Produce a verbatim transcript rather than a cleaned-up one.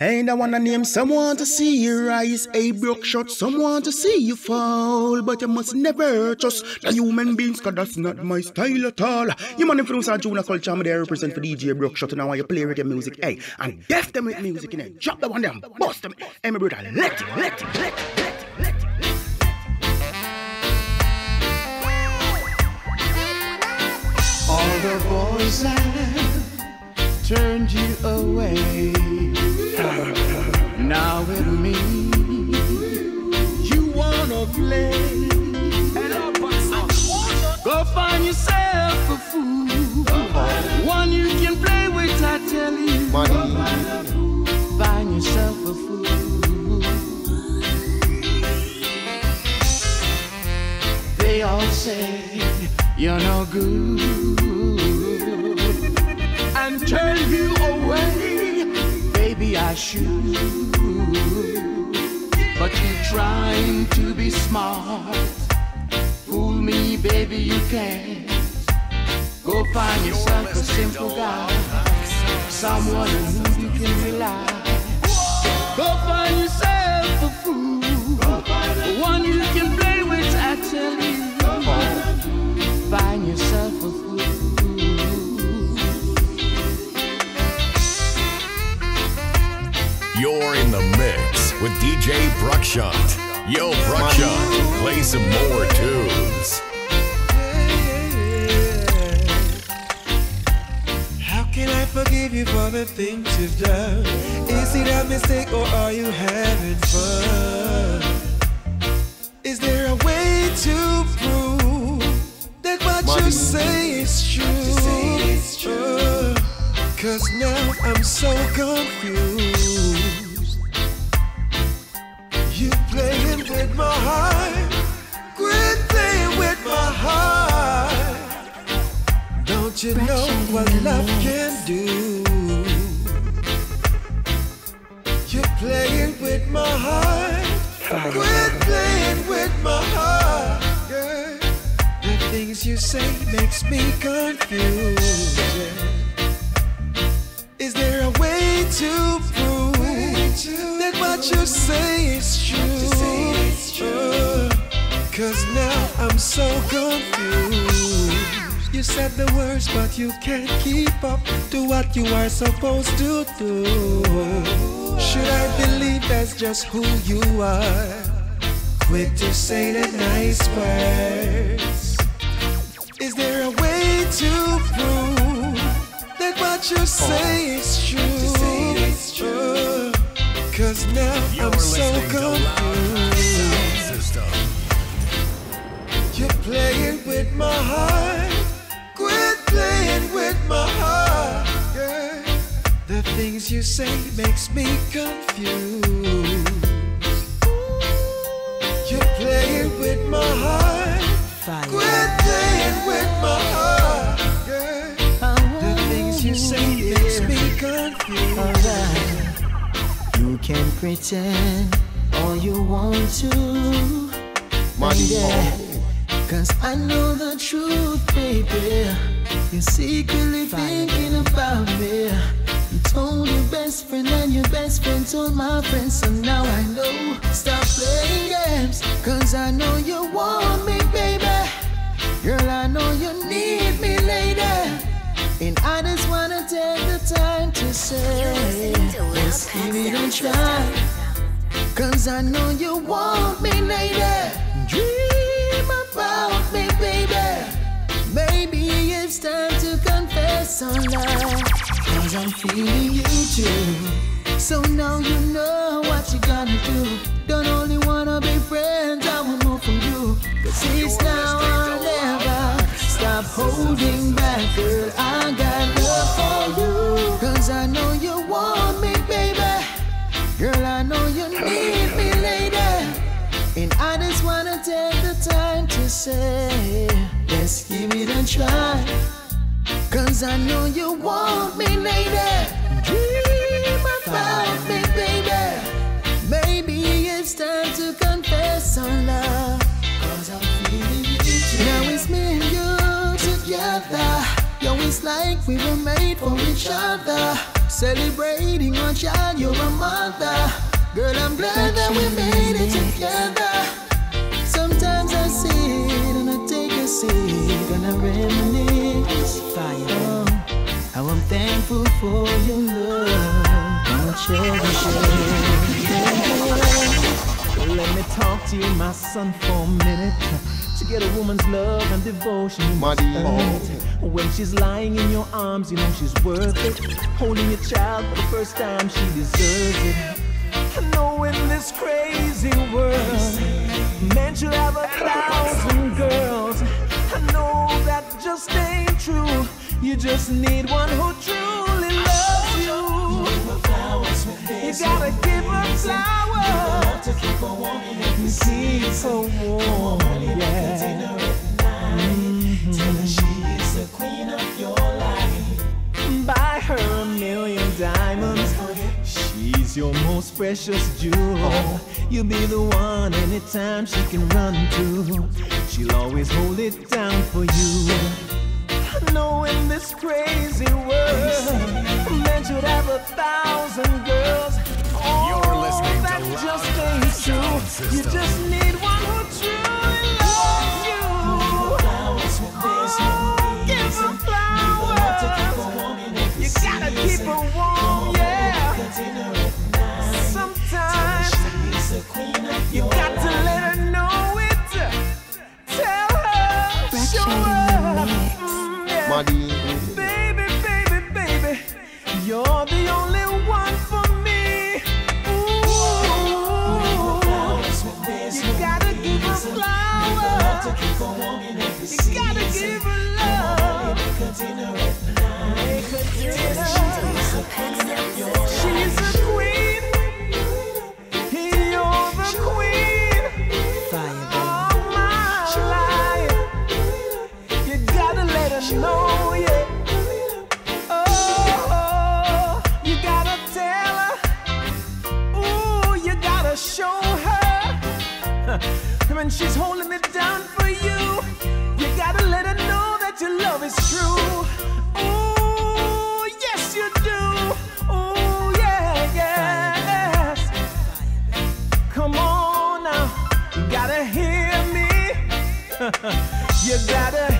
Ain't I wanna name someone to see you rise, a Bruckshut, someone to see you fall. But you must never trust the human beings, cause that's not my style at all. You man influence our Juna culture, I'm there represent for D J Bruckshut, and I want you play reggae music, hey, and deaf them with music, in it. Drop the one down, bust them, hey my brother, let it, let it, let it. All the boys have turned you away. Now with me, you wanna play. Go find yourself a fool, one you can play with, I tell you. Money. Find yourself a fool. They all say you're no good and turn you away. Baby, I should, but you're trying to be smart. Fool me, baby, you can't. Go find yourself a simple guy, someone on whom you can rely. Go find yourself a fool, one you can play with, I tell you. Find yourself a fool. You're in the mix with D J Bruckshut. Yo, Bruckshut, play some more tunes. How can I forgive you for the things you've done? Is it a mistake or are you having fun? Is there a way to prove what you say is true? true Cause now I'm so confused. You playing with my heart, quit playing with my heart. Don't you know what love can do? You're playing with my heart, quit playing with my heart. Things you say makes me confused. Is there a way to prove way to that what you say is true? Say it's true. Oh, cause now I'm so confused. You said the words but you can't keep up to what you are supposed to do. Should I believe that's just who you are? Quick to say the nice words. Is there a way to prove that what you say is true? Oh, cause now You're I'm so confused. You're playing with my heart, quit playing with my heart. Yeah. The things you say makes me confused. You're playing with my heart, quit playing with my heart. Yeah. The things you say makes me confused. Right. You can pretend all you want to, money, yeah. Cause I know the truth, baby. You're secretly thinking about me. You told your best friend and your best friend told my friend. So now I know, stop playing games. Cause I know you want me, baby. Girl, I know you need me later. And I just wanna take the time to say, let's give it a try. Cause I know you want me later. Dream about me, baby. Maybe it's time to confess on love. Cause I'm feeling you too. So now you know what you gotta do. Don't only wanna be friends, I want more from you. Cause it's now or never. Stop holding back, girl, I got love for you. Cause I know you want me, baby. Girl, I know you need me later. And I just wanna take the time to say, let's give it a try. Cause I know you want me later. Dream about me, baby. Maybe it's time to confess our love. Cause I'm feeling you too. Now it's me and you together. Yo, it's like we were made for each other. Celebrating our child, you're a mother. Girl, I'm glad that we made it together. Sometimes I sit and I take a seat and I reminisce. Fire. How I'm thankful for your love. I'll cherish it. Let me talk to you, my son, for a minute. To get a woman's love and devotion, you must earn it. When she's lying in your arms, you know she's worth it. Holding your child for the first time, she deserves it. I know in this crazy world, men should have a thousand girls. I know that just ain't true. You just need one who truly loves you. You gotta give her flowers to keep her warm and let me see you so warm. Yeah. Mm-hmm. Tell her she is the queen of your life. Buy her a million diamonds. She's your most precious jewel. You'll be the one anytime she can run to. She'll always hold it down for you. I know in this crazy world, men should have a thousand girls. Oh, you're listening that to just ain't true. System. You just need one who truly loves you. Oh, give her flowers. You gotta keep her warm, yeah. Sometimes you got to let her know it. Tell her, show her. Baby, baby, baby, you're the only one for me. Ooh, you gotta give her flowers. You gotta give her love. She's the queen. You're the queen of my life. You gotta let her know. When she's holding it down for you, you gotta let her know that your love is true. Oh, yes you do. Oh, yeah, yes. Come on now, you gotta hear me. You gotta